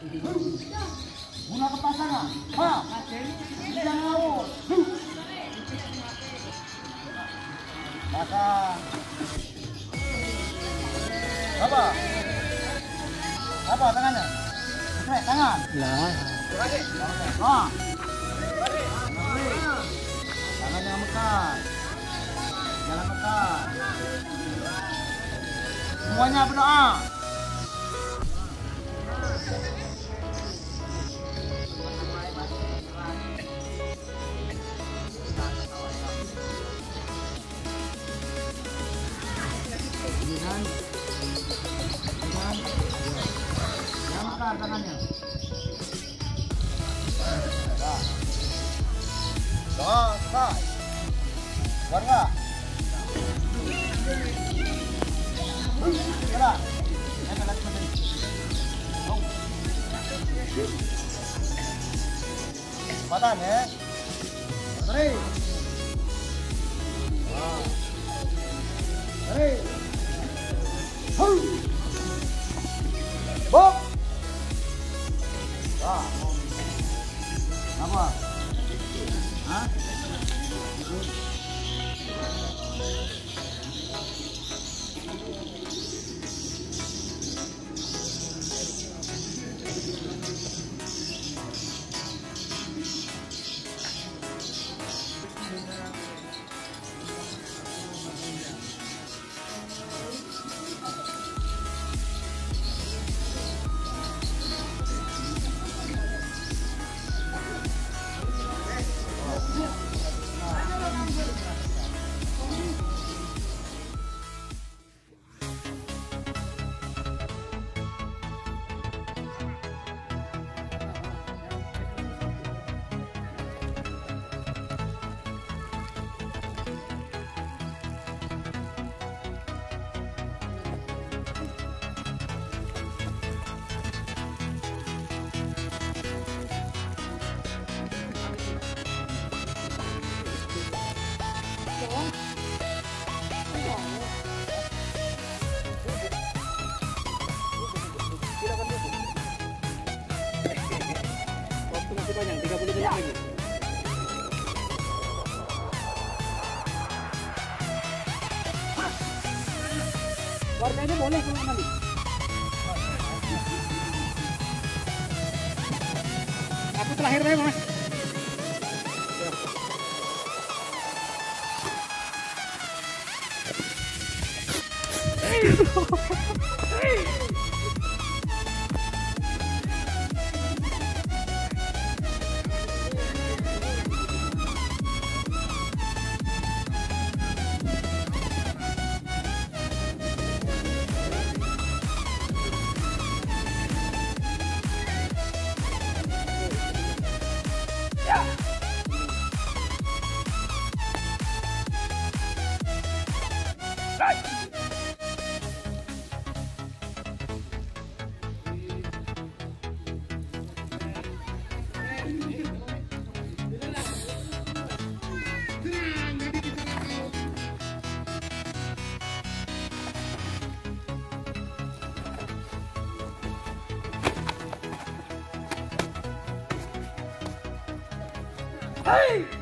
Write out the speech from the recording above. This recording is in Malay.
Bunga kepasangan. Pak. Jangan ngawur. Pasang. Apa? Apa tangannya? Strek tangan. Lah. Lagi. Nah. Tangannya mekan. Jangan mekan. Semuanya berdoa. Tangannya. Selesai. Keluar nggak? Keluar. Jangan lagi mencari. Kecepatan ya. Seri. Seri. Bok. Ah, apa? Hah? Banyak 30 menit lagi. Warganya boleh pulang nanti. Aku terakhir deh, Mas. Hey!